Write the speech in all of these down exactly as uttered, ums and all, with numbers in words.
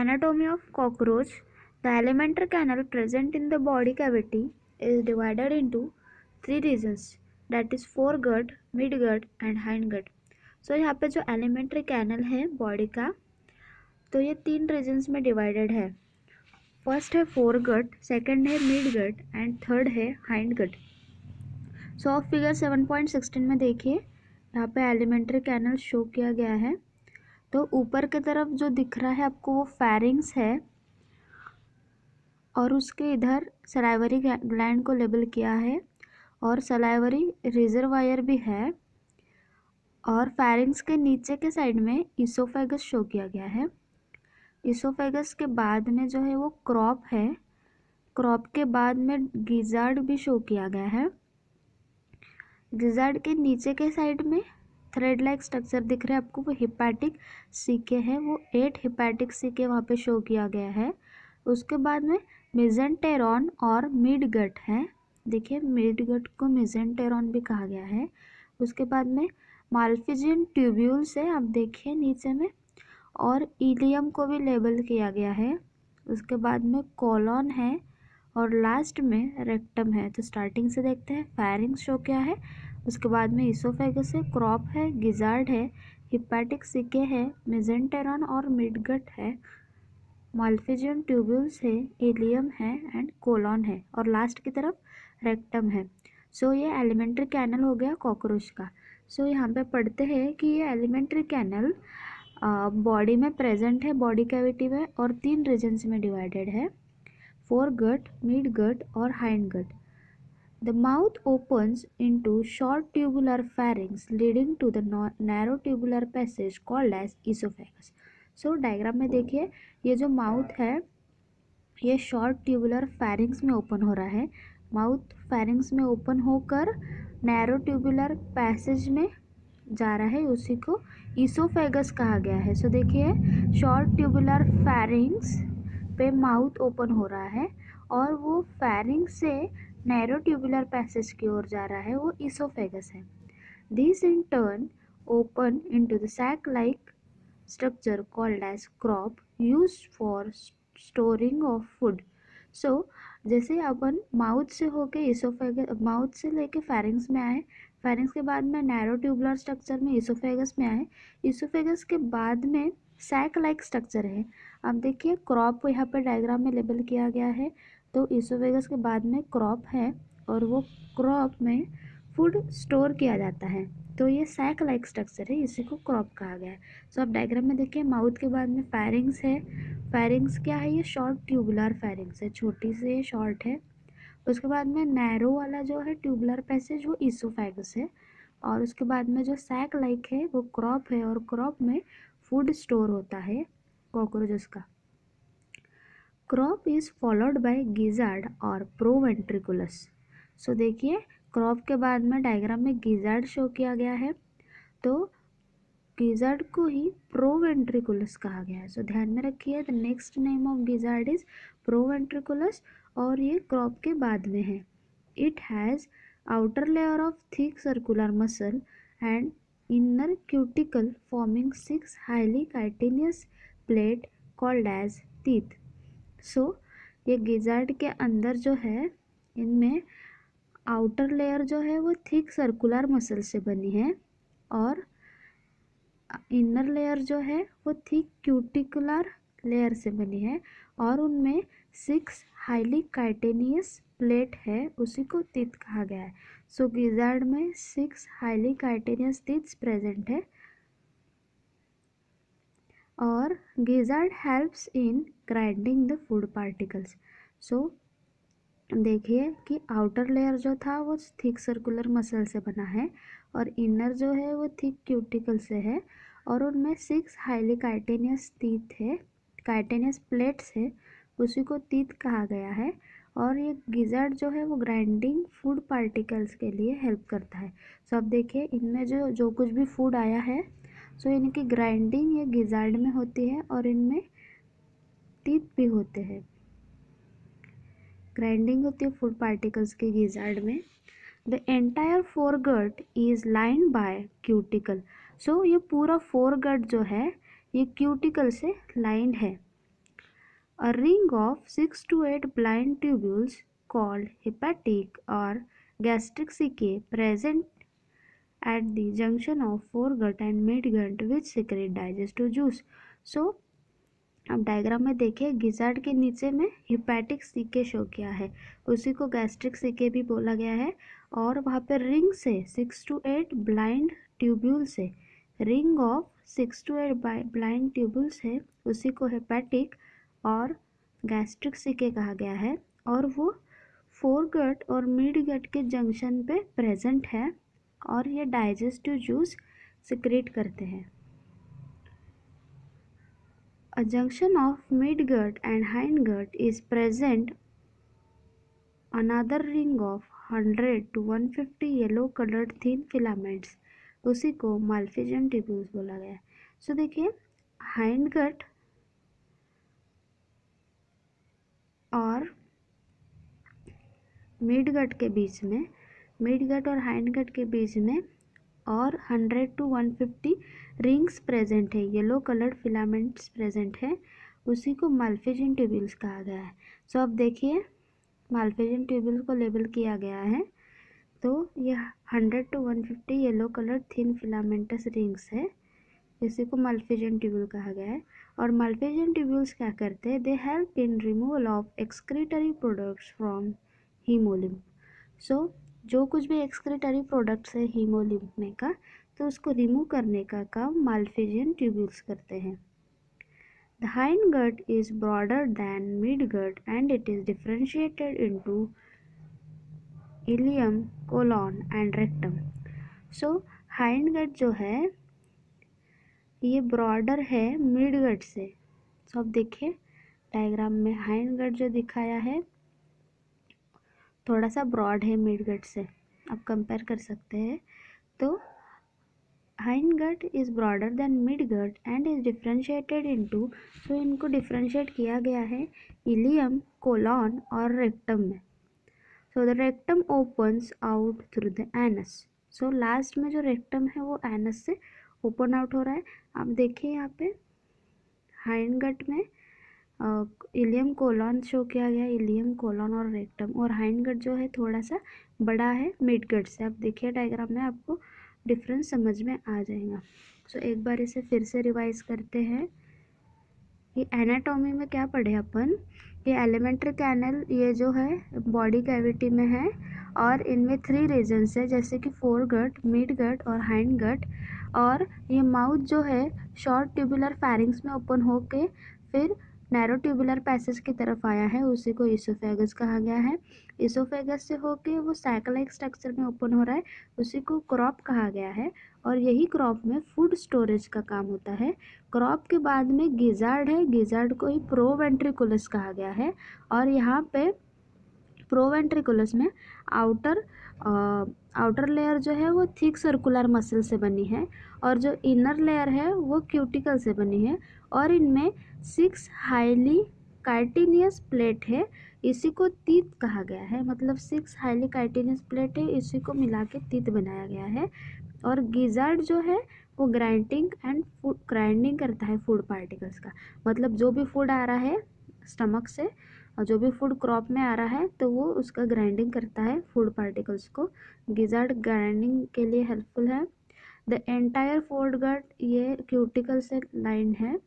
anatomy of cockroach, the alimentary canal present in the body cavity is divided into three regions, that is foregut, midgut and hindgut. So so, यहाँ पे जो alimentary canal है body का, तो ये तीन regions में divided है. फर्स्ट है foregut, सेकंड है midgut एंड थर्ड है hindgut. So so, figure seven point sixteen में देखिए यहाँ पे एलिमेंट्री कैनल शो किया गया है. तो ऊपर की तरफ जो दिख रहा है आपको वो फैरिंग्स है और उसके इधर सलाइवरी ग्लैंड को लेबल किया है और सलाइवरी रिजर्वायर भी है. और फैरिंग्स के नीचे के साइड में इसोफेगस शो किया गया है. इसोफेगस के बाद में जो है वो क्रॉप है, क्रॉप के बाद में गिजार्ड भी शो किया गया है. गिजार्ड के नीचे के साइड में थ्रेड लाइक स्ट्रक्चर दिख रहा है आपको, वो हिपैटिक सीके है, वो एट हिपैटिक सीके वहाँ पे शो किया गया है. उसके बाद में मेसेंटेरॉन और मिडगट है. देखिए मिडगट को मेसेंटेरॉन भी कहा गया है. उसके बाद में माल्फिजियन ट्यूब्यूल्स है आप देखिए नीचे में, और इलियम को भी लेबल किया गया है. उसके बाद में कॉलोन है और लास्ट में रेक्टम है. तो स्टार्टिंग से देखते हैं, फैरिंग्स शो किया है, उसके बाद में इसोफेगस है, क्रॉप है, गिजार्ड है, हिपैटिक सिके है, मेसेंटेरॉन और मिडगट है, माल्फिजियन ट्यूब्यूल्स है, इलियम है एंड कोलोन है और लास्ट की तरफ रेक्टम है. सो so, ये एलिमेंट्री कैनल हो गया कॉकरोच का. सो so, यहाँ पे पढ़ते हैं कि ये एलिमेंट्री कैनल बॉडी में प्रेजेंट है, बॉडी कैविटी में, और तीन रीजन्स में डिवाइडेड है, foregut, midgut और hindgut. The mouth opens into short tubular pharynx leading to the narrow tubular passage called as esophagus. So diagram में देखिए ये जो माउथ है ये शॉर्ट ट्यूबुलर फैरिंग्स में ओपन हो रहा है. माउथ फैरिंग्स में ओपन होकर नैरो ट्यूबुलर पैसेज में जा रहा है, उसी को इसोफेगस कहा गया है. सो so, देखिए शॉर्ट ट्यूबुलर फैरिंग्स पे माउथ ओपन हो रहा है और वो फैरिंग से नैरो ट्यूबुलर पैसेज की ओर जा रहा है, वो इसोफेगस है. This in turn open into the sac like structure called as crop use for storing of food. So जैसे अपन माउथ से होके इसोफेगस, माउथ से लेके फैरिंग्स में आए, फैरिंग्स के बाद में नैरो ट्यूबुलर स्ट्रक्चर में इसोफेगस में आए, इसोफेगस के बाद में सैक लाइक स्ट्रक्चर है. आप देखिए क्रॉप को यहाँ पर डायग्राम में लेबल किया गया है. तो इसोफेगस के बाद में क्रॉप है और वो क्रॉप में फूड स्टोर किया जाता है. तो ये सैक लाइक स्ट्रक्चर है, इसी को क्रॉप कहा गया है. सो आप डायग्राम में देखिए माउथ के बाद में फैरिंग्स है. फैरिंग्स क्या है, ये शॉर्ट ट्यूबुलर फैरिंग्स है, छोटी से ये शॉर्ट है. उसके बाद में नैरो वाला जो है ट्यूबुलर पैसेज वो इसोफेगस है. और उसके बाद में जो सैक लाइक है वो क्रॉप है और क्रॉप में फूड स्टोर होता है कॉकरोचेस का. Crop is followed by gizzard और प्रोवेंट्रिकुलस. सो देखिए क्रॉप के बाद में डायग्राम में गिजार्ड शो किया गया है, तो गिजार्ड को ही प्रोवेंट्रिकुलस कहा गया है. सो so, ध्यान में रखिए the next name of gizzard is proventriculus और ये क्रॉप के बाद में है. It has outer layer of thick circular muscle and inner cuticle forming six highly chitinous plate called as teeth. So ये गिजार्ड के अंदर जो है इनमें outer layer जो है वो thick circular muscle से बनी है और inner layer जो है वो thick cuticular layer से बनी है और उनमें six highly chitinous प्लेट है, उसी को टीथ कहा गया है. सो so, गिजार्ड में six highly chitinous teeths present है और gizzard helps in grinding the food particles. So देखिए कि आउटर लेयर जो था वो थिक सर्कुलर मसल से बना है और इनर जो है वो थिक क्यूटिकल से है और उनमें सिक्स हाईली काइटेनियस टीथ है, काइटेनियस प्लेट्स है, उसी को टीथ कहा गया है. और ये गिजार्ड जो है वो ग्राइंडिंग फूड पार्टिकल्स के लिए हेल्प करता है. सो अब देखिए इनमें जो जो कुछ भी फूड आया है, सो इनकी ग्राइंडिंग ये गिजार्ड में होती है और इनमें टीथ भी होते हैं. ग्राइंडिंग होती है फूड पार्टिकल्स के गिजार्ड में. The entire foregut is line by cuticle. So ये पूरा फोरगट जो है ये क्यूटिकल से लाइंड है. A ring of six to eight blind tubules called hepatic or gastric cecae present at the junction of foregut and midgut which secrete digestive juice. So अब diagram में देखिए, गिजार्ड के नीचे में हिपैटिक सीके शो किया है, उसी को गैस्ट्रिक सीके भी बोला गया है। और वहाँ पे रिंग से six to eight blind tubule से ring of six to eight blind tubules है, उसी को हिपैटिक और गैस्ट्रिक सीके कहा गया है। और वो फोरगट और मिडगट के जंक्शन पे प्रेजेंट है और ये डाइजेस्टिव जूस सिक्रेट करते हैं। A junction of midgut and hindgut is present another ring of one hundred to one hundred fifty yellow colored thin filaments, उसी को मालफिजन ट्यूब्यूल्स बोला गया है। सो देखिए, hindgut और midgut के बीच में midgut और hindgut के बीच में और one hundred to one hundred fifty rings present है, येलो कलर्ड फिलामेंट्स प्रेजेंट है, उसी को मालफिजन ट्यूब्यूल्स कहा गया है। सो so, अब देखिए, मालफिजन ट्यूब्यूल्स को लेबल किया गया है। तो यह one hundred to one hundred fifty yellow coloured thin filaments rings है, इसी को मालफिजन ट्यूब्यूल कहा गया है। और मालफिजन ट्यूब्यूल्स क्या करते हैं? They help in removal of excretory products from haemolymph. So जो कुछ भी एक्सक्रीटरी प्रोडक्ट्स है हीमोलिम्ब में का, तो उसको रिमूव करने का काम मालफिजियन ट्यूब्यूल्स करते हैं। The hind gut is broader than mid gut and it is differentiated into ileum, colon and rectum. So hind gut जो है ये ब्रॉडर है मिड गट से। सो so, अब देखिए डायग्राम में हाइंड गट जो दिखाया है थोड़ा सा ब्रॉड है मिडगट से, आप कंपेयर कर सकते हैं। तो hind gut is broader than midgut and is differentiated into, so इनको डिफ्रेंशिएट किया गया है इलियम, कोलॉन और रेक्टम में। So the rectum opens out through the anus. So last में जो रेक्टम है वो एनस से ओपन आउट हो रहा है। आप देखिए यहाँ पे हाइंड गट में इलियम, कोलॉन शो किया गया, इलियम, कोलॉन और रेक्टम। और हाइंड गट जो है थोड़ा सा बड़ा है मिड गट से। आप देखिए डायग्राम में आपको डिफरेंस समझ में आ जाएगा। सो so, एक बार इसे फिर से रिवाइज करते हैं। ये एनाटॉमी में क्या पढ़े अपन? ये एलिमेंट्री कैनल ये जो है बॉडी कैविटी में है और इनमें थ्री रीजन्स है, जैसे कि फोरगट, मिड गट और हाइंड गट। और ये माउथ जो है शॉर्ट ट्यूबुलर फैरिंग्स में ओपन होके फिर नैरो ट्यूबुलर पैसेज की तरफ आया है, उसी को इसोफेगस कहा गया है। इसोफेगस से होके वो सैकलाइक स्ट्रक्चर में ओपन हो रहा है, उसी को क्रॉप कहा गया है। और यही क्रॉप में फूड स्टोरेज का काम होता है। क्रॉप के बाद में गिजार्ड है, गिजार्ड को ही प्रोवेंट्रिकुलस कहा गया है। और यहाँ पे प्रोवेंट्रिकुलस में आउटर आउटर लेयर जो है वो थिक सर्कुलर मसल से बनी है और जो इनर लेयर है वो क्यूटिकल से बनी है। और इनमें सिक्स हाईली काइटिनियस प्लेट है, इसी को तीत कहा गया है। मतलब सिक्स हाईली काइटिनियस प्लेट है, इसी को मिला के तीत बनाया गया है। और गिजार्ड जो है वो ग्राइंडिंग एंड फूड ग्राइंडिंग करता है फूड पार्टिकल्स का। मतलब जो भी फूड आ रहा है स्टमक से और जो भी फूड क्रॉप में आ रहा है तो वो उसका ग्राइंडिंग करता है फूड पार्टिकल्स को। गिजार्ड ग्राइंडिंग के लिए हेल्पफुल है। द एंटायर फोरगट ये क्यूटिकल से लाइन है।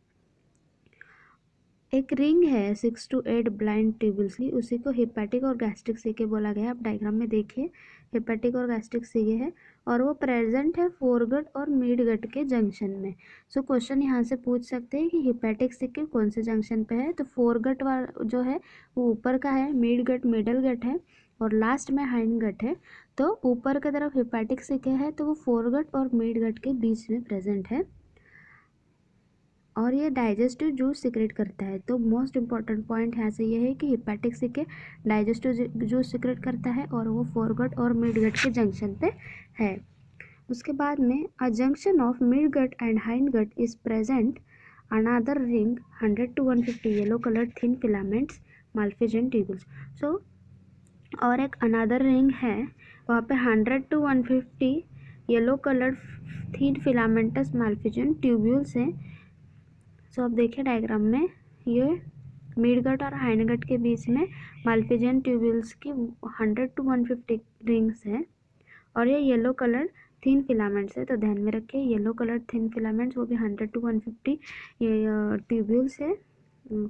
एक रिंग है six to eight blind tubules की, उसी को हिपैटिक और गैस्ट्रिक सीके बोला गया है। आप डायग्राम में देखिए हिपैटिक और गैस्ट्रिक सीके है और वो प्रेजेंट है फोरगट और मिडगट के जंक्शन में। सो so, क्वेश्चन यहाँ से पूछ सकते हैं कि हिपैटिक सीके कौन से जंक्शन पे है। तो फोरगट वाला जो है वो ऊपर का है, मिडगट मिडल गट है और लास्ट में हाइंड गट है। तो ऊपर की तरफ हिपैटिक सीके है, तो वो फोरगट और मिडगट के बीच में प्रेजेंट है और ये डाइजेस्टिव जूस सिक्रेट करता है। तो मोस्ट इम्पॉर्टेंट पॉइंट यहाँ से ये है कि hepatic caeca digestive juice secrete करता है और वो फोरगट और मिडगट के जंक्शन पे है। उसके बाद में a junction of midgut and hindgut is present another ring one hundred to one hundred fifty yellow colour thin filaments Malpighian tubules. So और एक अनादर रिंग है, वहाँ पे one hundred to one hundred fifty yellow colour thin filaments Malpighian tubules हैं। So so, आप देखिए diagram में ये मिडगट और हाइंडगट के बीच में माल्फिजियन ट्यूब्यूल्स की hundred to one fifty rings हैं और ये येलो कलर थिन फिलामेंट्स है। तो ध्यान में रखिए येलो कलर थिन फिलामेंट्स वो भी हंड्रेड टू वन फिफ्टी ये ट्यूब्यूल्स है,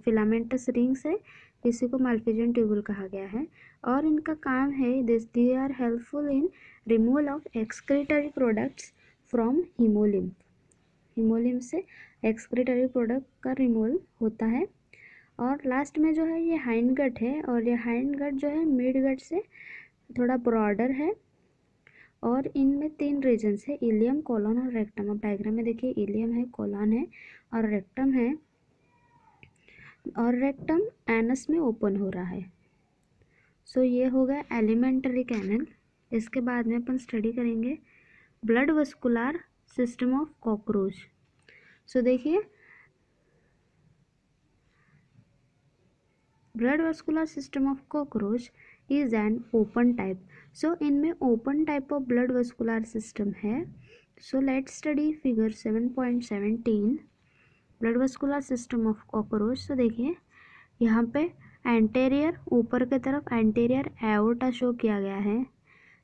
फिलामेंटस रिंग्स है, इसी को माल्फिजियन ट्यूब्यूल कहा गया है। और इनका काम है this they are helpful in removal of excretory products from haemolymph. Haemolymph से एक्सक्रीटरी प्रोडक्ट का रिमूवल होता है। और लास्ट में जो है ये हाइंड गट है और ये हाइंड गट जो है मिड गट से थोड़ा ब्रॉडर है और इनमें तीन रीजन्स है, इलियम, कोलन और रेक्टम। आप डायग्राम में देखिए इलियम है, कोलन है और रेक्टम है, और रेक्टम एनस में ओपन हो रहा है। सो so, ये हो गया एलिमेंट्री कैनल। इसके बाद में अपन स्टडी करेंगे blood vascular system of cockroach. So देखिए blood vascular system of cockroach is an open type. So इनमें open type of blood vascular system है। So let study figure seven point seventeen blood vascular system of cockroach. So देखिए यहाँ पे anterior ऊपर की तरफ anterior aorta show किया गया है,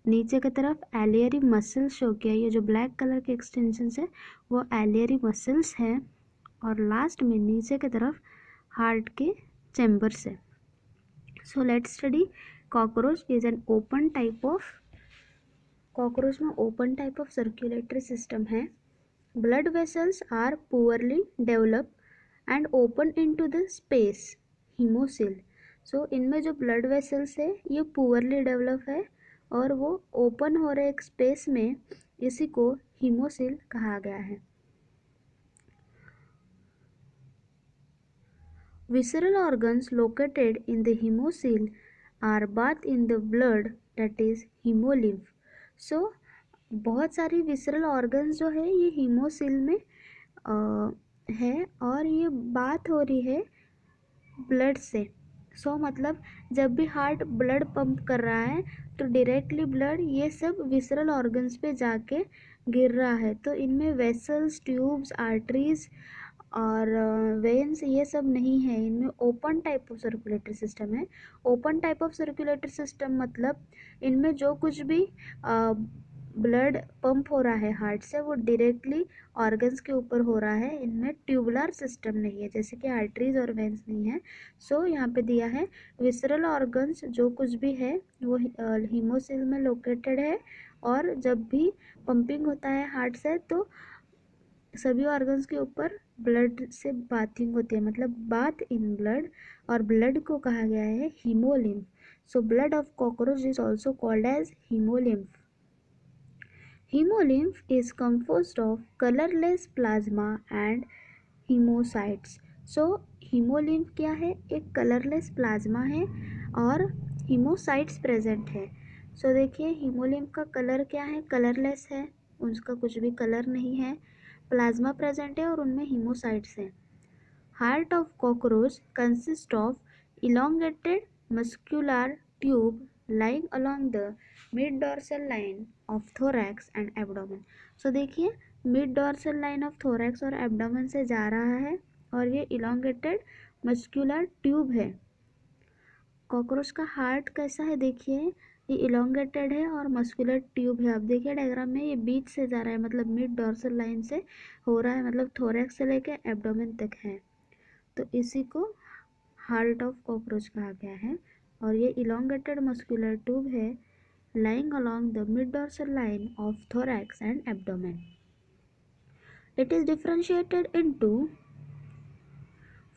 नीचे की तरफ एलियरी मसल्स शो किया। ये जो ब्लैक कलर के एक्सटेंशन है वो एलियरी मसल्स है और लास्ट में नीचे की तरफ हार्ट के चैम्बर्स है। So let study cockroach is an open type of, cockroach में open type of circulatory system है। Blood vessels are poorly develop and open into the space haemocoel. So इनमें जो ब्लड वेसल्स है ये poorly develop है और वो open हो रहे एक स्पेस में, इसी को हीमोसिल कहा गया है। Visceral organs located in the hemocyl are bathed in the blood that is hemolymph. So बहुत सारी विसरल organs जो है ये हीमोसिल में आ, है और ये बात हो रही है ब्लड से। सो so, मतलब जब भी हार्ट ब्लड पंप कर रहा है तो डायरेक्टली ब्लड ये सब विसरल organs पे जाके गिर रहा है। तो इनमें वेसल्स, ट्यूब्स, आर्टरीज और वेन्स ये सब नहीं है, इनमें open type of circulatory system है। Open type of circulatory system मतलब इनमें जो कुछ भी ब्लड पंप हो रहा है हार्ट से वो डायरेक्टली ऑर्गन्स के ऊपर हो रहा है। इनमें ट्यूबुलर सिस्टम नहीं है जैसे कि आर्टरीज और वेन्स नहीं है। सो so, यहाँ पे दिया है विसरल ऑर्गन्स जो कुछ भी है वो हीमोसिल में लोकेटेड है और जब भी पंपिंग होता है हार्ट से तो सभी ऑर्गन्स के ऊपर ब्लड से बाथिंग होती है, मतलब बाथ इन ब्लड, और ब्लड को कहा गया है haemolymph. So blood of cockroach is also called as haemolymph. Haemolymph is composed of colourless plasma and haemocytes. So haemolymph क्या है, एक कलरलेस प्लाज्मा है और हीमोसाइट्स प्रेजेंट है। सो so, देखिए हीमोलिम्फ का कलर क्या है, कलरलेस है, उसका कुछ भी कलर नहीं है, प्लाज्मा प्रेजेंट है और उनमें हीमोसाइट्स हैं। Heart of cockroach consist of elongated muscular tube lying along the mid dorsal line of thorax and abdomen. So देखिए mid dorsal line of thorax और एब्डोमेन से जा रहा है और ये इलोंगेटेड मस्कुलर ट्यूब है। कॉकरोच का हार्ट कैसा है, देखिए ये इलोंगेटेड है और मस्कुलर ट्यूब है। आप देखिए डायग्राम में ये बीच से जा रहा है, मतलब मिड डॉर्सल लाइन से हो रहा है, मतलब थोरैक्स से लेके एब्डोमेन तक है। तो इसी को हार्ट ऑफ कॉकरोच कहा गया है और ये इलोंगेटेड मस्कुलर ट्यूब है lying along the mid dorsal line of thorax and abdomen. It is differentiated into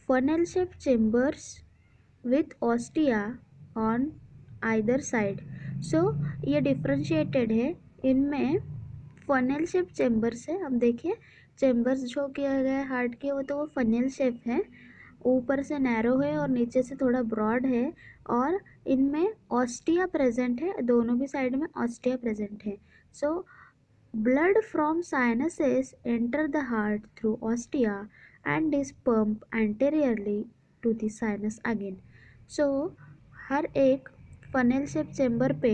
funnel shape chambers with ostia on either side. So ये डिफ्रेंशिएटेड है, इनमें फनल शेप चैम्बर्स है। अब देखिए चैम्बर्स जो किया गया है हार्ट के वो तो वो फनल शेप है, ऊपर से नैरो है और नीचे से थोड़ा ब्रॉड है और इनमें ऑस्टिया प्रेजेंट है, दोनों भी साइड में ऑस्टिया प्रेजेंट है। So blood from sinuses enter the heart through ostia and this pump anteriorly to the sinus again. So हर एक फनल शेप चैम्बर पे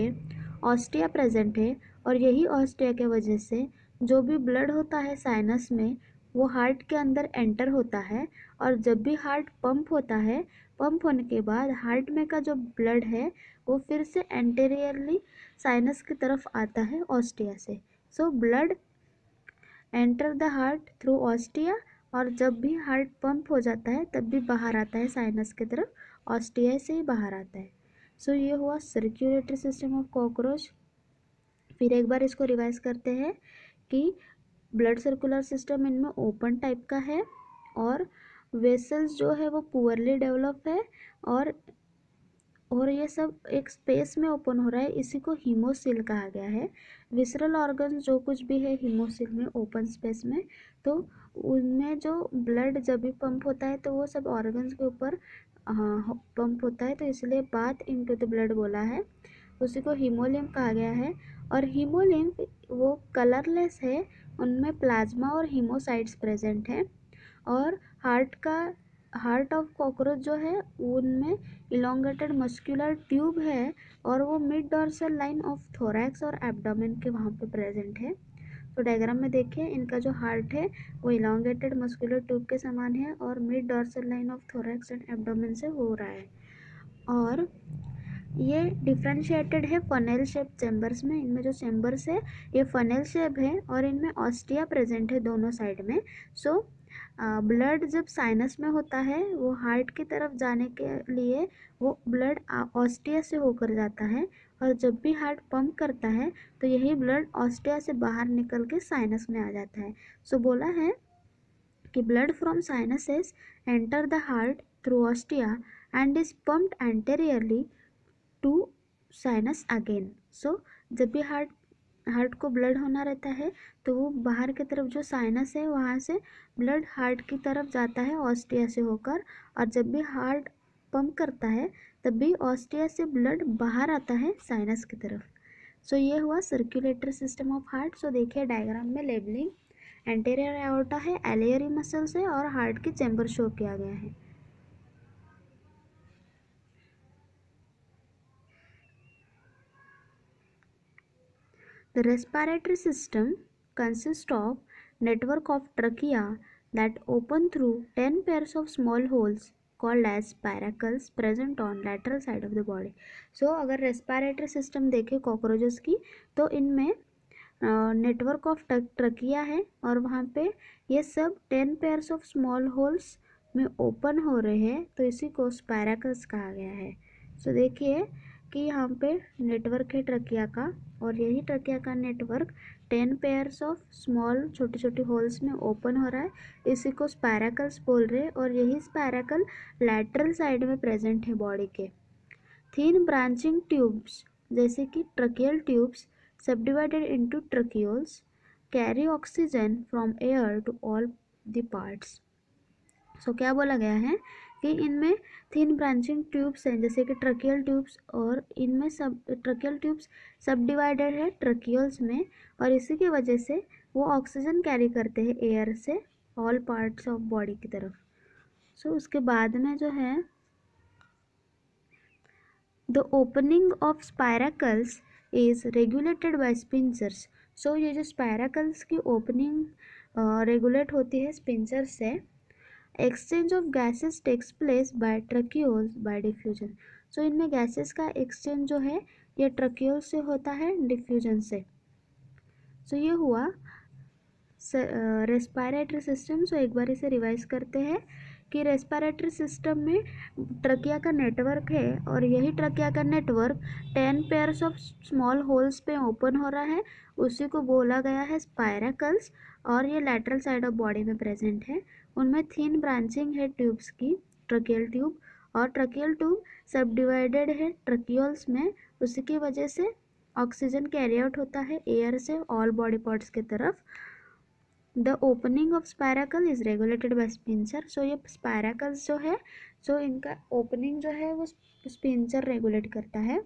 ऑस्टिया प्रेजेंट है और यही ऑस्टिया के वजह से जो भी ब्लड होता है साइनस में वो हार्ट के अंदर एंटर होता है और जब भी हार्ट पंप होता है पंप होने के बाद हार्ट में का जो ब्लड है वो फिर से एंटेरियरली साइनस की तरफ आता है ऑस्टिया से। So blood enter the heart through ostia, और जब भी हार्ट पंप हो जाता है तब भी बाहर आता है साइनस की तरफ, ऑस्टिया से ही बाहर आता है। सो so, ये हुआ सर्क्यूलेटरी सिस्टम ऑफ कॉकरोच। फिर एक बार इसको रिवाइज करते हैं कि ब्लड सर्कुलर सिस्टम इनमें ओपन टाइप का है और वेसल्स जो है वो पुअरली डेवलप है और और ये सब एक स्पेस में ओपन हो रहा है, इसी को हीमोसील कहा गया है। विसरल ऑर्गन जो कुछ भी है हीमोसील में ओपन स्पेस में, तो उनमें जो ब्लड जब भी पंप होता है तो वो सब ऑर्गन्स के ऊपर पंप होता है, तो इसलिए बाथ इनटू द ब्लड बोला है, उसी को हीमोलिम्फ कहा गया है। और हीमोलिम्फ वो कलरलेस है, उनमें प्लाज्मा और हीमोसाइट्स प्रेजेंट हैं। और हार्ट का हार्ट ऑफ कॉकरोच जो है उनमें इलोंगेटेड मस्कुलर ट्यूब है और वो mid dorsal line of thorax और एब्डोमेन के वहाँ पे प्रेजेंट है। तो डायग्राम में देखिए, इनका जो हार्ट है वो इलोंगेटेड मस्कुलर ट्यूब के समान है और mid dorsal line of thorax and abdomen से हो रहा है। और ये डिफ्रेंशिएटेड है फनेल शेप चैम्बर्स में, इनमें जो चैम्बर्स है ये फनेल शेप है और इनमें ऑस्टिया प्रेजेंट है दोनों साइड में। सो so, ब्लड जब साइनस में होता है वो हार्ट की तरफ जाने के लिए वो ब्लड ऑस्टिया से होकर जाता है, और जब भी हार्ट पंप करता है तो यही ब्लड ऑस्टिया से बाहर निकल के साइनस में आ जाता है। सो बोला है कि blood from sinuses enter the heart through ostia and is pumped anteriorly to sinus again. So जब भी हार्ट हार्ट को ब्लड होना रहता है तो वो बाहर की तरफ जो साइनस है वहाँ से ब्लड हार्ट की तरफ जाता है ऑस्टिया से होकर, और जब भी हार्ट पंप करता है तब भी ऑस्टिया से ब्लड बाहर आता है साइनस की तरफ। सो so, ये हुआ circulatory system of heart. So देखिए डायग्राम में लेबलिंग, एंटेरियर एओर्टा है, एलियरी मसल्स है और हार्ट के चैम्बर शो किया गया है। The respiratory system consists of network of trachea that open through ten pairs of small holes called as spiracles present on lateral side of the body. So अगर respiratory system देखें cockroaches की तो इनमें network of trachea है और वहाँ पे ये सब ten pairs of small holes में open हो रहे हैं, तो इसी को spiracles कहा गया है। So देखिए कि यहाँ पे नेटवर्क है ट्रकिया का, और यही ट्रकिया का network ten pairs of small छोटे छोटे होल्स में ओपन हो रहा है, इसी को स्पायराकल्स बोल रहे हैं, और यही स्पायराकल लैटरल साइड में प्रेजेंट है बॉडी के। थीन ब्रांचिंग ट्यूब्स जैसे कि ट्रकियल ट्यूब्स सब divided into tracheoles carry oxygen from air to all the parts. So क्या बोला गया है कि इनमें थिन ब्रांचिंग ट्यूब्स हैं जैसे कि ट्रकियल ट्यूब्स, और इनमें सब ट्रकियल ट्यूब्स सब डिवाइडेड है ट्रकियोल्स में, और इसी की वजह से वो ऑक्सीजन कैरी करते हैं एयर से ऑल पार्ट्स ऑफ बॉडी की तरफ। सो so, उसके बाद में जो है the opening of spiracles is regulated by sphincters. So ये जो स्पायराकल्स की ओपनिंग रेगुलेट होती है स्पिंचर्स से। Exchange of gases takes place by tracheoles by diffusion. So इनमें गैसेस का एक्सचेंज जो है ये ट्रकियोल से होता है डिफ्यूजन से। सो so, ये हुआ रेस्पिरेटरी सिस्टम। सो एक बार इसे रिवाइज करते हैं कि रेस्पिरेटरी सिस्टम में ट्रकिया का नेटवर्क है और यही ट्रकिया का network ten pairs of small holes पे ओपन हो रहा है, उसी को बोला गया है स्पायराकल्स, और ये लैटरल साइड ऑफ बॉडी में प्रेजेंट है। उनमें थीन ब्रांचिंग है ट्यूब्स की ट्रकियल ट्यूब, और ट्रकियल ट्यूब सब डिवाइडेड है ट्रकियोल्स में, उसी की वजह से ऑक्सीजन कैरी आउट होता है एयर से ऑल बॉडी पार्ट्स की तरफ। The opening of spiracle is regulated by sphincter. So ये स्पायराकल्स जो है सो so इनका ओपनिंग जो है वो स्पिंचर रेगुलेट करता है,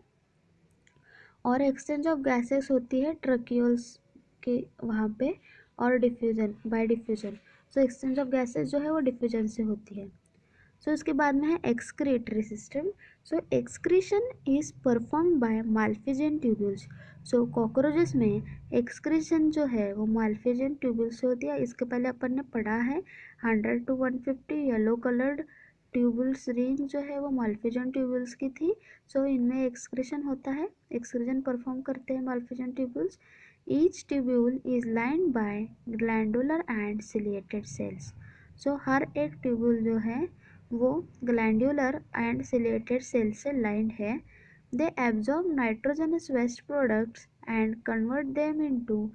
और एक्सचेंज ऑफ गैसेस होती है ट्रकियोल्स के वहाँ पे और diffusion by diffusion. So exchange of gases जो है वो डिफ्यूजन से होती है। सो so, इसके बाद में है excretory system. So excretion is perform by Malpighian tubules. So cockroaches में एक्सक्रीशन जो है वो माल्फिजियन ट्यूब्यूल्स से होती है। इसके पहले अपन ने पढ़ा है hundred to one fifty yellow coloured tubules ring जो है वो माल्फिजन ट्यूबल्स की थी। सो so, इनमें एक्सक्रीशन होता है, एक्सक्रीशन परफॉर्म करते हैं Malpighian tubules. Each tubule is lined by glandular and ciliated cells. So हर एक ट्यूब्यूल जो है वो ग्लैंडुलर एंड सिलिएटेड सेल से लाइन्ड है। They absorb nitrogenous waste products and convert them into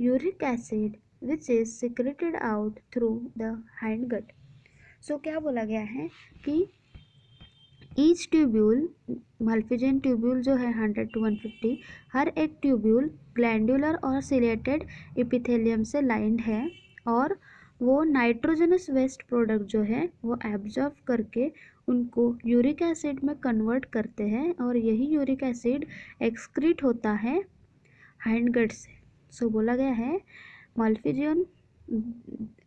uric acid which is secreted out through the hind gut. So क्या बोला गया है कि ईच ट्यूब्यूल, माल्फिजन ट्यूब्यूल जो है हंड्रेड टू वन फिफ्टी, हर एक ट्यूब्यूल ग्लैंडुलर और सिलेटेड एपिथेलियम से लाइंड है और वो नाइट्रोजनस वेस्ट प्रोडक्ट जो है वो एब्जॉर्ब करके उनको यूरिक एसिड में कन्वर्ट करते हैं और यही यूरिक एसिड एक्सक्रीट होता है हाइंडगट से। सो so, बोला गया है Malpighian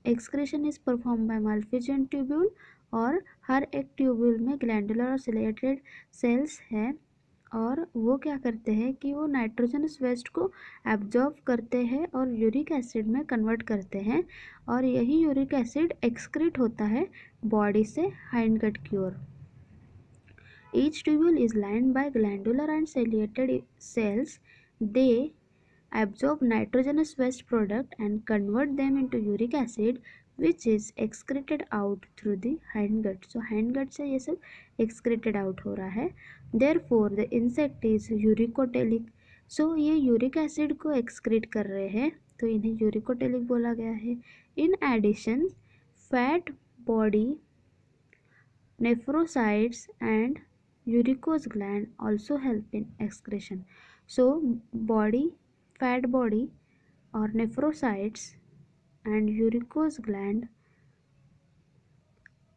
excretion is perform by Malpighian tubule और हर एक ट्यूब्यूल में ग्लैंडुलर और सिलेटेड सेल्स हैं और वो क्या करते हैं कि वो नाइट्रोजनस वेस्ट को एब्जॉर्ब करते हैं और यूरिक एसिड में कन्वर्ट करते हैं और यही यूरिक एसिड एक्सक्रीट होता है बॉडी से हिंडगट की ओर। Each tubule is lined by glandular and ciliated cells. They absorb nitrogenous waste product and convert them into uric acid which is excreted out through the hindgut. So hindgut से ये सब excreted out हो रहा है। Therefore the insect is uricotelic. So ये uric acid को excrete कर रहे हैं तो इन्हें यूरिकोटेलिक बोला गया है। In addition fat body nephrocytes and uricose gland also help in excretion. So body, fat body और nephrocytes and uricose gland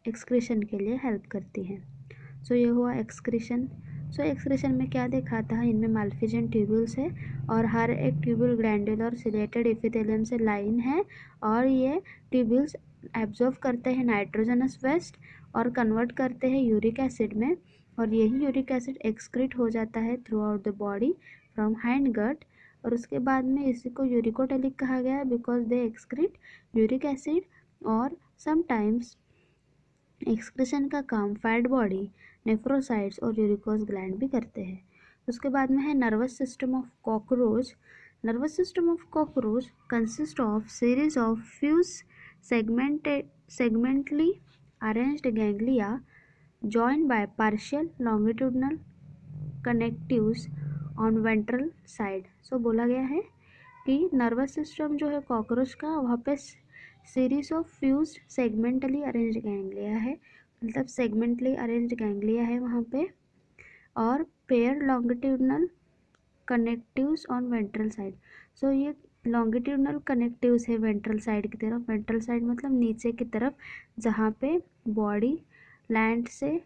excretion के लिए हेल्प करती है। सो so, ये हुआ एक्सक्रीशन। सो so, एक्सक्रीशन में क्या देखा था, इनमें माल्फिजन ट्यूब्यूल्स है और हर एक ट्यूब्यूल ग्लैंडुलर और सिलेटेड एपिथेलियम से लाइन है और ये ट्यूब्यूल्स एब्जॉर्ब करते हैं नाइट्रोजनस वेस्ट और कन्वर्ट करते हैं यूरिक एसिड में और यही यूरिक एसिड एक्सक्रीट हो जाता है through out the body from hindgut. और उसके बाद में इसी को यूरिकोटेलिक कहा गया because they excrete uric acid और समटाइम्स एक्सक्रीशन का काम फैट बॉडी, नेफ्रोसाइट्स और यूरिकोज ग्लैंड भी करते हैं। उसके बाद में है nervous system of cockroach. Nervous system of cockroach consist of series of fuse segmented segmentally arranged ganglia joined by partial longitudinal connectives on ventral side. So बोला गया है कि नर्वस सिस्टम जो है कॉकरोच का वहाँ पे series of fuse segmentally arrange ganglia है, मतलब सेगमेंटली अरेंज गैंग्लिया है वहाँ पे और pair longitudinal connectives on ventral side. So ये लॉन्गिट्यूडनल कनेक्टिव्स है वेंट्रल साइड की तरफ। वेंट्रल साइड मतलब नीचे की तरफ, जहाँ पे बॉडी लैंड से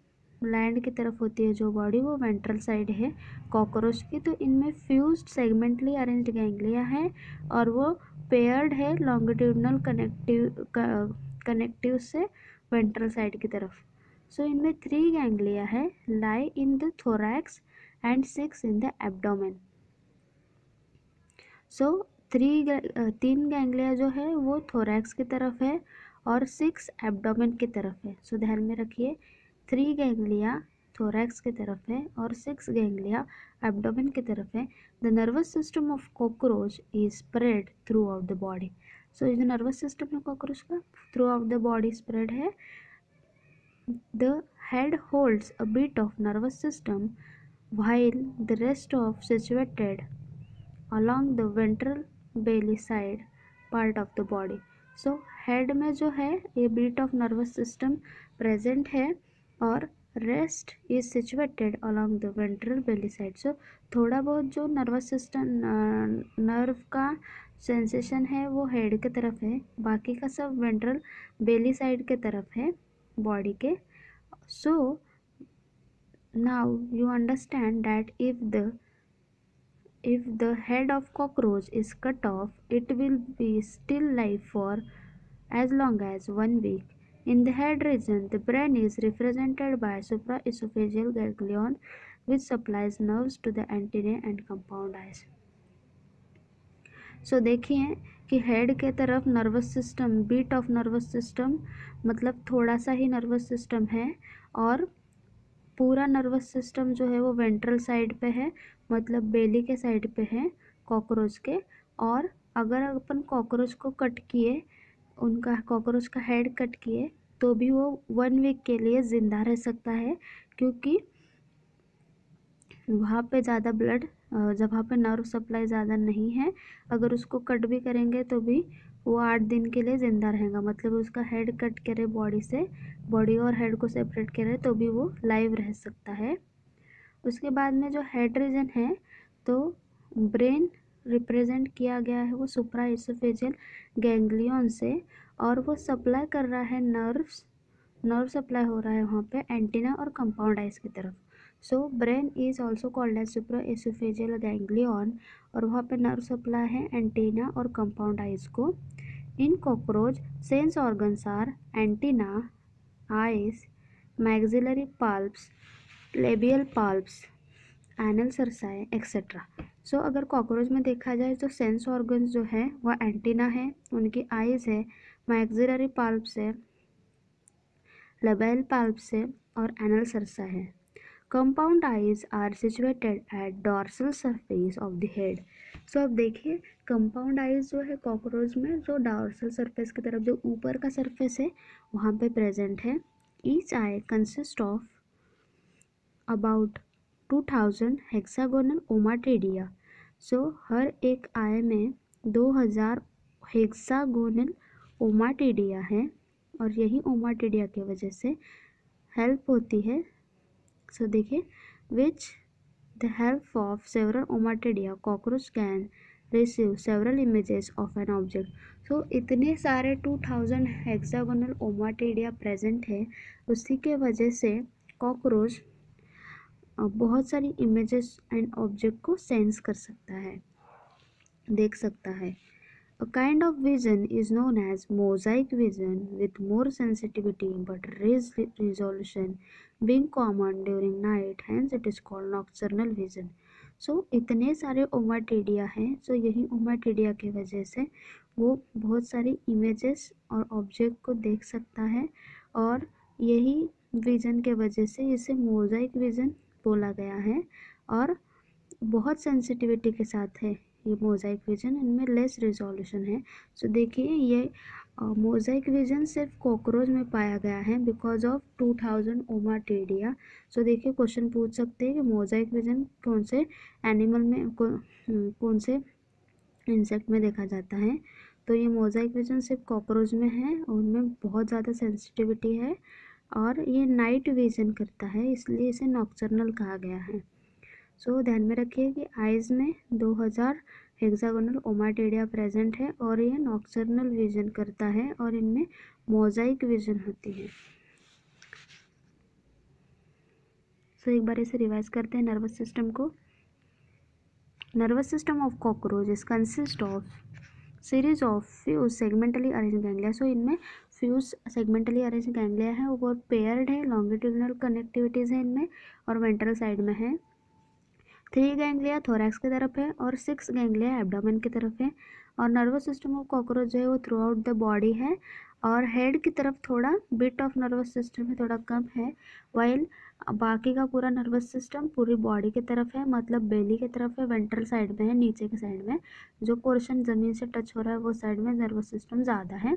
लैंड की तरफ होती है जो बॉडी वो वेंट्रल साइड है कॉकरोच की। तो इनमें फ्यूज्ड सेगमेंटली अरेंज्ड गैंग्लिया है और वो पेयर्ड है लॉन्गिट्यूडनल कनेक्टिव कनेक्टिव से वेंट्रल साइड की तरफ। सो so, इनमें थ्री गैंग्लिया है, lie in the thorax and six in the abdomen. So three तीन गैंग्लिया जो है वो थोरैक्स की तरफ है और सिक्स एब्डोमेन की तरफ है। सो so, ध्यान में रखिए, थ्री गैंग्लिया थोरैक्स की तरफ है और सिक्स गैंग्लिया एब्डोमेन की तरफ है। The nervous system of cockroach is spread through out the body. So जो नर्वस सिस्टम है कॉकरोच का through out the body spread है। The head holds a bit of nervous system while the rest of situated along the ventral belly side part of the body. So head में जो है ये bit of nervous system present है और rest is situated along the ventral belly side. So थोड़ा बहुत जो nervous system nerve का सेंसेशन है वो हेड की तरफ है, बाकी का सब वेंट्रल बेली साइड के तरफ है बॉडी के। So now you understand that if the if the head of cockroach is cut off it will be still live for as long as one week. In the head region, the brain is represented by supraesophageal ganglion, which supplies nerves to the antennae and compound eyes. So देखिए कि head के तरफ nervous system, bit of nervous system मतलब थोड़ा सा ही nervous system है, और पूरा नर्वस सिस्टम जो है वो वेंट्रल साइड पे है, मतलब बेली के साइड पे है कॉकरोच के। और अगर अपन कॉकरोच को कट किए, उनका कॉकरोच का हेड कट किए तो भी वो वन वीक के लिए ज़िंदा रह सकता है, क्योंकि वहाँ पे ज़्यादा ब्लड, जहाँ पे नर्व सप्लाई ज़्यादा नहीं है, अगर उसको कट भी करेंगे तो भी वो आठ दिन के लिए ज़िंदा रहेगा। मतलब उसका हेड कट करे बॉडी से, बॉडी और हेड को सेपरेट करे तो भी वो लाइव रह सकता है। उसके बाद में जो हेड रीजन है, तो ब्रेन रिप्रेजेंट किया गया है वो सुप्रा एसोफेजियल गैंग्लियन से, और वो सप्लाई कर रहा है नर्व्स, नर्व सप्लाई हो रहा है वहाँ पे एंटीना और कंपाउंड आइज की तरफ। So brain is also called as supra oesophageal ganglion, और वहाँ पे नर्व सप्लाई है एंटीना और कंपाउंड आइज को। In cockroach sense organs are antenna, eyes, maxillary palps, labial palps, anal cerci etcetera. So so, अगर cockroach में देखा जाए तो सेंस ऑर्गन्स जो है वह एंटीना है, उनकी आइज़ है, मैक्सिलरी पाल्प्स है, लेबियल पाल्प्स है और एनल सरसा है। Compound eyes are situated at dorsal surface of the head. So अब देखिए, कंपाउंड आइज़ जो है कॉकरोच में, जो डॉर्सल सरफेस की तरफ, जो ऊपर का सरफेस है वहाँ पे प्रेजेंट है। Each eye consist of about two thousand hexagonal ommatidia. So हर एक आय में दो हज़ार हेक्सागोनल ओमाटेडिया है, और यही ओमाटेडिया की वजह से हेल्प होती है। सो so, देखिए, विच the help of several ommatidia cockroach can receive several images of an object. So इतने सारे two thousand hexagonal ommatidia present है, उसी के वजह से कॉकरोच बहुत सारी इमेजेस एंड ऑब्जेक्ट को सेंस कर सकता है, देख सकता है। A kind of vision is known as mosaic vision with more sensitivity but rays resolution being common during night, hence it is called nocturnal vision. So इतने सारे ओमाटेडिया हैं, सो so, यही ओमाटेडिया की वजह से वो बहुत सारी इमेजेस और ऑब्जेक्ट को देख सकता है, और यही विजन के वजह से इसे मोजाइक विजन बोला गया है। और बहुत सेंसिटिविटी के साथ है ये मोजाइक विजन, इनमें लेस रिजोल्यूशन है। सो देखिए, ये मोजाइक विजन सिर्फ कॉकरोच में पाया गया है because of two thousand ommatidia. So देखिए, क्वेश्चन पूछ सकते हैं कि मोजाइक विजन कौन से एनिमल में, कौ, कौन से इंसेक्ट में देखा जाता है। तो ये मोजाइक विजन सिर्फ कॉकरोच में है, उनमें बहुत ज़्यादा सेंसिटिविटी है, और ये नाइट विजन करता है, इसलिए इसे नॉक्टर्नल कहा गया है। सो so, ध्यान में रखिए कि आइज़ में दो हज़ार हेक्सागोनल ओमाटेडिया प्रेजेंट है, और ये नॉक्टर्नल विजन करता है, और इनमें मोजाइक विजन होती है। सो so, एक बार इसे रिवाइज करते हैं। नर्वस सिस्टम को, nervous system of cockroach is consist of series of fuse segmentally arrange ganglia. So इनमें फ्यूज सेगमेंटली अरेंज गैंग्लिया है, वो पेयर्ड है, लॉन्गिट्यूडिनल कनेक्टिविटीज़ हैं इनमें, और वेंट्रल साइड में है। थ्री गैंग्लिया थोरैक्स की तरफ है, और सिक्स गैंग्लिया एब्डोमेन की तरफ है। और नर्वस सिस्टम ऑफ कॉकरोच जो है वो थ्रू आउट द बॉडी है, और हेड की तरफ थोड़ा बिट ऑफ नर्वस सिस्टम है, थोड़ा कम है, वाइल बाकी का पूरा नर्वस सिस्टम पूरी बॉडी की तरफ है, मतलब बेली की तरफ है, वेंट्रल साइड में है, नीचे के साइड में जो पोर्शन ज़मीन से टच हो रहा है वो साइड में नर्वस सिस्टम ज़्यादा है।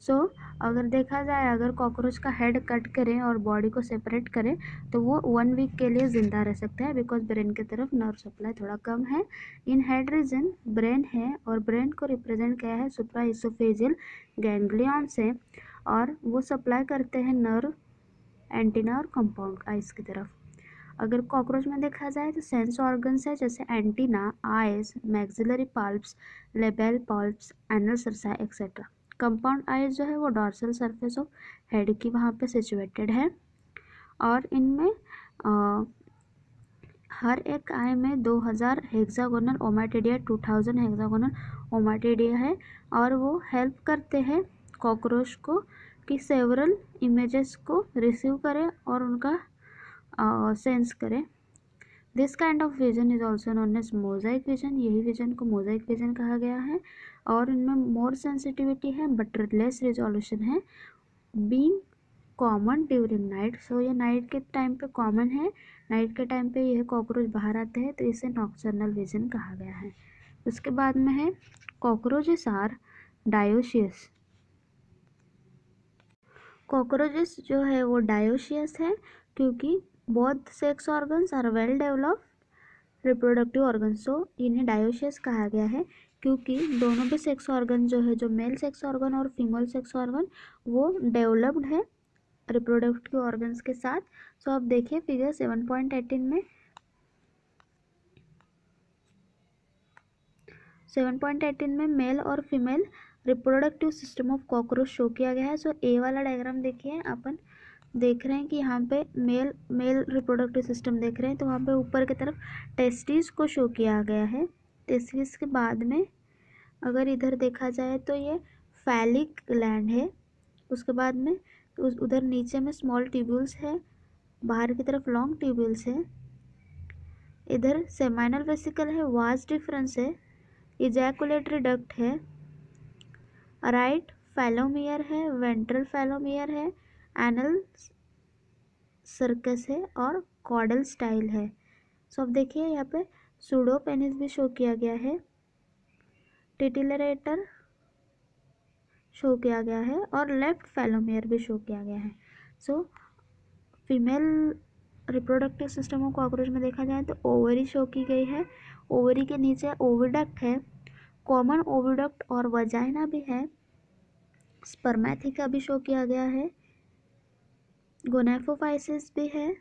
सो so, अगर देखा जाए, अगर कॉकरोच का हेड कट करें और बॉडी को सेपरेट करें तो वो वन वीक के लिए ज़िंदा रह सकता है, बिकॉज ब्रेन की तरफ नर्व सप्लाई थोड़ा कम है। इन हेड रीजन ब्रेन है, और ब्रेन को रिप्रेजेंट किया है सुप्रा एसोफेजियल गैंग्लियन से, और वो सप्लाई करते हैं नर्व, एंटीना और कंपाउंड आइज की तरफ। अगर कॉकरोच में देखा जाए तो सेंस ऑर्गन्स है जैसे antenna, eyes, maxillary palps, labial palps, anal cerci etcetera. Compound eyes जो है वो डॉर्सल सरफेस ऑफ हेड की वहाँ पे सिचुएटेड है, और इनमें आ, हर एक आई में दो हज़ार hexagonal ommatidia, two thousand hexagonal ommatidia है, और वो हेल्प करते हैं कॉकरोच को कि सेवरल इमेजेस को रिसीव करें और उनका सेंस करें। This kind of vision is also known as mosaic vision. यही विजन को मोजाइक विजन कहा गया है। और इनमें मोर सेंसिटिविटी है बट लेस रिजोल्यूशन है। Being common during night, so ये नाइट के टाइम पे कॉमन है। नाइट के टाइम पे यह कॉकरोच बाहर आते हैं तो इसे नॉक्टर्नल विजन कहा गया है। उसके बाद में है कॉकरोचेस आर डायोशियस। कॉकरोचेस जो है वो डायोशियस है क्योंकि both sex organs are well developed reproductive organs, so इन्हें डायोशियस कहा गया है क्योंकि दोनों भी सेक्स ऑर्गन जो है, जो मेल सेक्स ऑर्गन और फीमेल सेक्स ऑर्गन, वो डेवलप्ड है रिप्रोडक्टिव ऑर्गन्स के साथ। सो so, आप देखिए फिगर सेवन पॉइंट एटीन में सेवन पॉइंट एटीन में मेल और female reproductive system of cockroach show किया गया है। सो so, ए वाला डायग्राम देखिए, अपन देख रहे हैं कि यहाँ पे मेल मेल रिप्रोडक्टिव सिस्टम देख रहे हैं तो वहाँ पे ऊपर की तरफ टेस्टिस को शो किया गया है। टेस्टिस के बाद में अगर इधर देखा जाए तो ये फैलिक ग्लैंड है। उसके बाद में उधर नीचे में स्मॉल ट्यूब्यूल्स है, बाहर की तरफ लॉन्ग ट्यूब्यूल्स है। इधर सेमाइनल वेसिकल है, वाज डिफरेंस है, इजैकुलेटरी डक्ट है, राइट फैलोमियर है, वेंट्रल फैलोमियर है, एनल सर्कस है और कॉडल स्टाइल है। सो अब देखिए यहाँ पे सूडो पेनिस भी शो किया गया है, टिटिलरेटर शो किया गया है और लेफ्ट फैलोमियर भी शो किया गया है। So female reproductive system of cockroach में देखा जाए तो ओवरी शो की गई है, ओवरी के नीचे ओविडक्ट है, कॉमन ओविडक्ट और वजाइना भी है, स्पर्मैथिका भी शो किया गया है, गोनेफोफाइसिस भी है,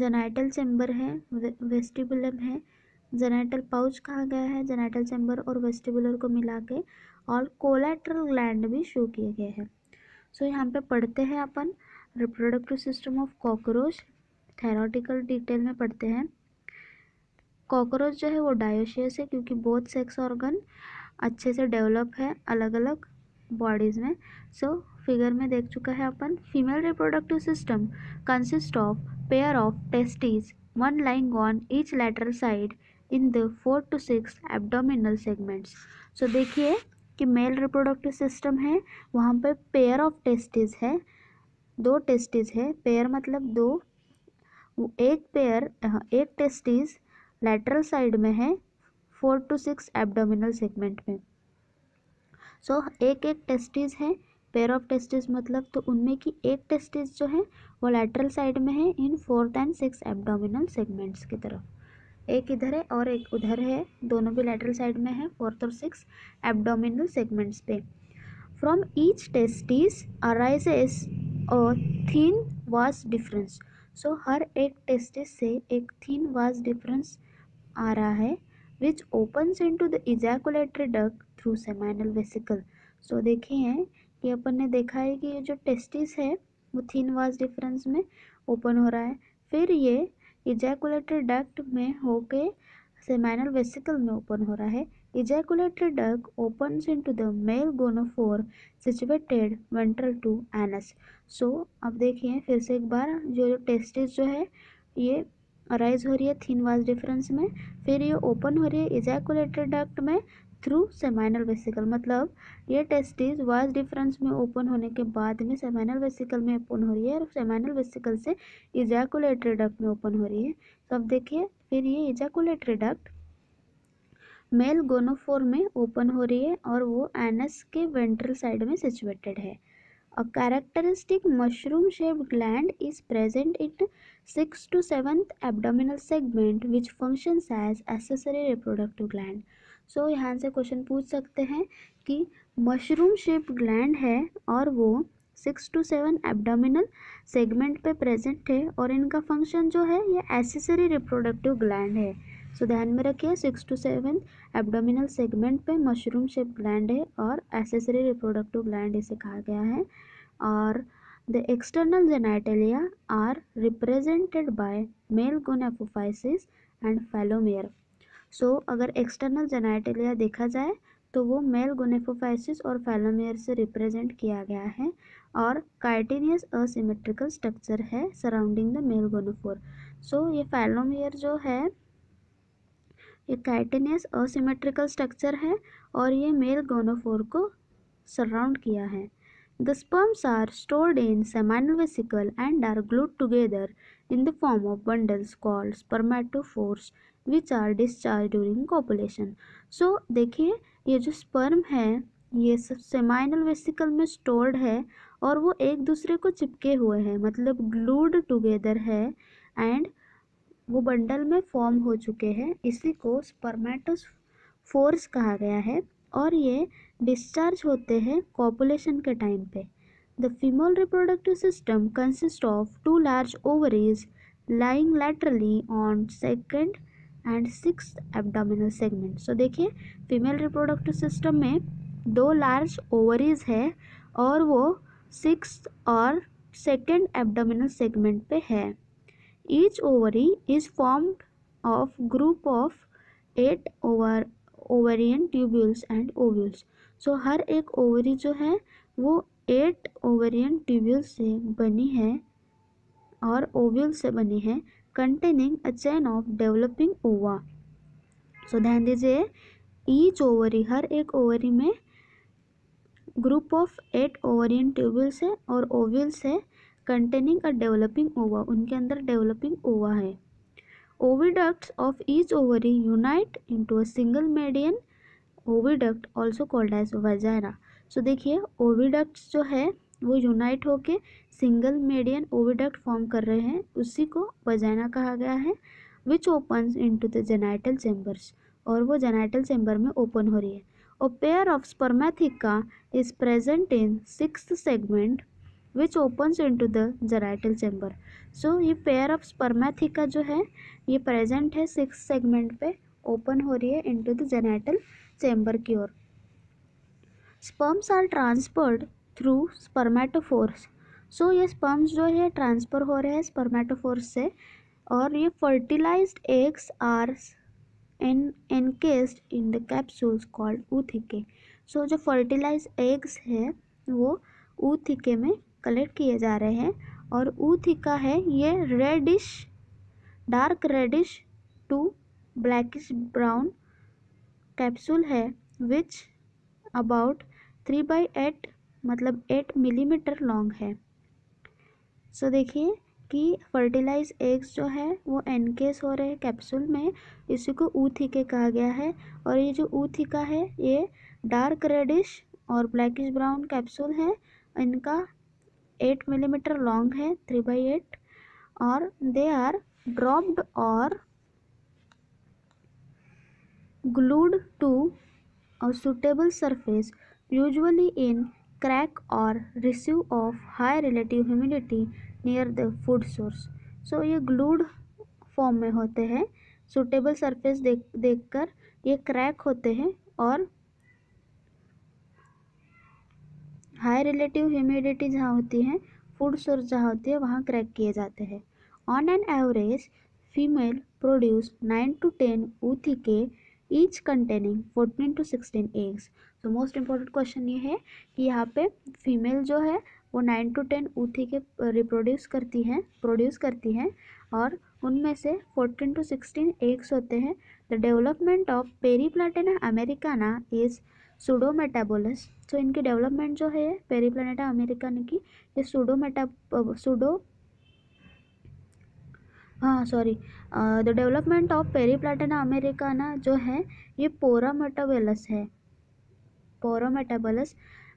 जेनाइटल चैम्बर है, वेस्टिबुलम है, जेनाइटल पाउच कहा गया है, जेनाइटल चैम्बर और वेस्टिबुलर को मिला के, और कोलैटरल ग्लैंड भी शो किए गए हैं। सो so, यहाँ पे पढ़ते हैं अपन reproductive system of cockroach, theoretical detail में पढ़ते हैं। कॉकरोच जो है वो डायोशियस है क्योंकि बोथ सेक्स ऑर्गन अच्छे से डेवलप है अलग अलग बॉडीज़ में। सो so, फिगर में देख चुका है अपन। Female reproductive system consist of pair of testis, one lying on each lateral side in the four to six abdominal segments. So देखिए कि मेल रिप्रोडक्टिव सिस्टम है, वहाँ पे पेयर ऑफ टेस्टिस है, दो टेस्टिस है, पेयर मतलब दो, एक पेयर एक टेस्टिस लैटरल साइड में है, four to six abdominal segment में। सो so, एक एक टेस्टिस है, पेयर ऑफ टेस्टिस मतलब, तो उनमें की एक टेस्टिस जो है वो लैटरल साइड में है in fourth and six abdominal segments की तरफ। एक इधर है और एक उधर है, दोनों भी लैटरल साइड में है, फोर्थ और सिक्स एब्डोमिनल सेगमेंट्स पे। फ्रॉम ईच टेस्टिस अराइजेस और थीन वाज डिफरेंस, सो हर एक टेस्टिस से एक थीन वाज डिफरेंस आ रहा है, which opens into the ejaculatory duct through seminal vesicle. So देखिए कि अपन ने देखा है कि ये जो टेस्टिस है वो थीन वाज डिफरेंस में ओपन हो रहा है, फिर ये इजैकुलेटरी डक्ट में होके सेमाइनल वेसिकल में ओपन हो रहा है। Ejaculatory duct opens into the male gonopore situated ventral to anus. So अब देखिए फिर से एक बार, जो टेस्टिस जो है ये अराइज हो रही है थीन वाज डिफरेंस में, फिर ये ओपन हो रही है इजैकुलेटरी डक्ट में थ्रू सेमाइनल वेसिकल, मतलब ये टेस्टिस वाज डिफरेंस में ओपन होने के बाद में सेमाइनल वेसिकल में ओपन हो रही है और सेमाइनल वेसिकल से इजैकुलेटरी डक्ट में ओपन हो रही है। तो अब देखिए फिर ये इजैकुलेटरी डक्ट मेल गोनोफोर में ओपन हो रही है और वो एनस के वेंट्रल साइड में सिचुएटेड है। A characteristic mushroom shaped gland is present in six to seventh abdominal segment which functions as accessory reproductive gland. So so, यहाँ से क्वेश्चन पूछ सकते हैं कि मशरूम शेप ग्लैंड है और वो six to seven abdominal segment पे प्रेजेंट है और इनका फंक्शन जो है ये एक्सेसरी रिप्रोडक्टिव ग्लैंड है। सो so, ध्यान में रखिए, six to seven abdominal segment पे मशरूम शेप ग्लैंड है और एक्सेसरी रिप्रोडक्टिव ग्लैंड इसे कहा गया है। और the external genitalia are represented by male gonapophysis and phallomere. So so, अगर एक्सटर्नल जेनाइटेलिया देखा जाए तो वो मेल गोनेफोफाइसिस और फैलोमियर से रिप्रेजेंट किया गया है और काइटेनियस असिमेट्रिकल स्ट्रक्चर है surrounding the male gonopore. So so, ये फैलोमियर जो है ये काइटेनियस असिमेट्रिकल स्ट्रक्चर है और ये मेल गोनोफोर को सराउंड किया है। The sperms are stored in seminal vesicle and are glued together in the form of bundles called spermatophores, which are discharged during copulation. So देखिए ये जो sperm है ये सब seminal vesicle में stored है और वो एक दूसरे को चिपके हुए हैं, मतलब glued together है and वो bundle में form हो चुके हैं, इसी को spermatophores कहा गया है और ये डिस्चार्ज होते हैं कॉपुलेशन के टाइम पे। The female reproductive system consist of two large ovaries lying laterally on second and six abdominal segment. So देखिए फीमेल रिप्रोडक्टिव सिस्टम में दो लार्ज ओवरीज है और वो सिक्स और सेकेंड एब्डोमिनल सेगमेंट पे है। Each ovary is formed of group of eight over ovarian tubules and ovules. So हर एक ओवरी जो है वो एट ओवेरियन ट्यूब्यूल से बनी है और ओव्यूल से बनी है, containing a chain of developing ova. So ध्यान दीजिए ईच ओवरी हर एक ओवरी में group of eight ovarian tubules है और ओव्यूल्स है, कंटेनिंग अ डेवलपिंग ओवा, उनके अंदर डेवलपिंग ओवा है। Oviducts of each ovary unite into a single median oviduct also called as vagina. So देखिए oviducts जो है वो unite होके single median oviduct form कर रहे हैं, उसी को vagina कहा गया है, which opens into the genital chambers और वो genital chamber में open हो रही है। A pair of spermathica is present in sixth segment which opens into the genital chamber. So ये pair of spermathica जो है ये present है सिक्स segment पे, open हो रही है into the genital chamber की ओर। Sperms are transferred through spermatophores. So ये sperms जो है transfer हो रहे हैं spermatophores से और ये fertilized eggs are encased in the capsules called oothike. So जो fertilized eggs है वो oothike में कलेक्ट किए जा रहे हैं और ऊथिका है ये reddish dark reddish to blackish brown capsule है, which about three by eight मतलब एट मिलीमीटर लॉन्ग है। सो so, देखिए कि फर्टिलाइज एग्स जो है वो एनकेस हो रहे हैं कैप्सूल में, इसी को ऊथिके कहा गया है और ये जो ऊथिका है ये डार्क रेडिश और ब्लैकिश ब्राउन कैप्सूल है, इनका एट मिलीमीटर लॉन्ग है थ्री बाई एट और दे आर ड्रॉप्ड और glued to a suitable surface usually in crack और receive of high relative humidity near the food source. So ये glued form में होते हैं, सुटेबल सरफेस देख देखकर ये क्रैक होते हैं और हाई रिलेटिव ह्यूमिडिटी जहाँ होती है, फूड सोर्स जहाँ होती है वहाँ क्रैक किए जाते हैं। On an average female produce nine to ten oothecae each containing fourteen to sixteen eggs. तो मोस्ट इम्पॉर्टेंट क्वेश्चन ये है कि यहाँ पे फीमेल जो है वो nine to ten oothecae reproduce करती हैं प्रोड्यूस करती हैं और उनमें से फोर्टीन टू सिक्सटीन एग्स होते हैं। The development of Periplaneta americana is pseudo metabolous. तो इनकी डेवलपमेंट जो है पेरिप्लानेटा अमेरिकाना की ये सूडो मेटा सूडो हाँ sorry the development of Periplaneta americana जो है ये पोरा मेटाबोलस है paurometabolous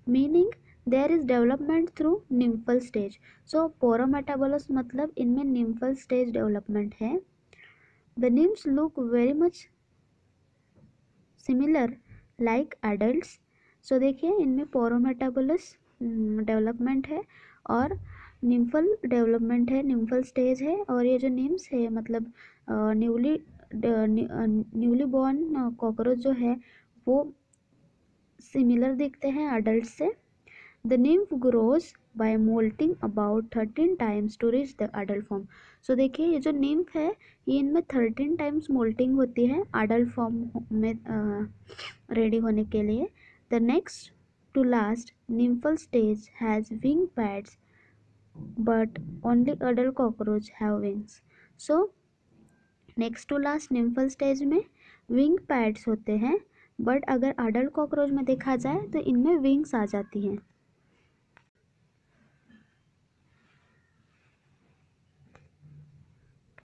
meaning there is development through nymphal stage. So paurometabolous मतलब इनमें निम्फल स्टेज डेवलपमेंट है। The nymphs look very much similar like adults. So देखिए इनमें paurometabolous development है और निम्फल डेवलपमेंट है, निम्फल स्टेज है और ये जो निम्स है मतलब न्यूली न्यूली बॉर्न कॉकरोच जो है वो सिमिलर दिखते हैं एडल्ट से। The nymph grows by moulting about thirteen times to reach the adult form. So देखिए ये जो निम्फ है ये इनमें थर्टीन टाइम्स मोल्टिंग होती है एडल्ट फॉर्म में रेडी होने के लिए। The next to last nymphal stage has wing pads but only adult cockroach have wings. So next to last nymphal stage में विंग पैड्स होते हैं, बट अगर अडल्ट कॉकरोच में देखा जाए तो इनमें विंग्स आ जाती हैं।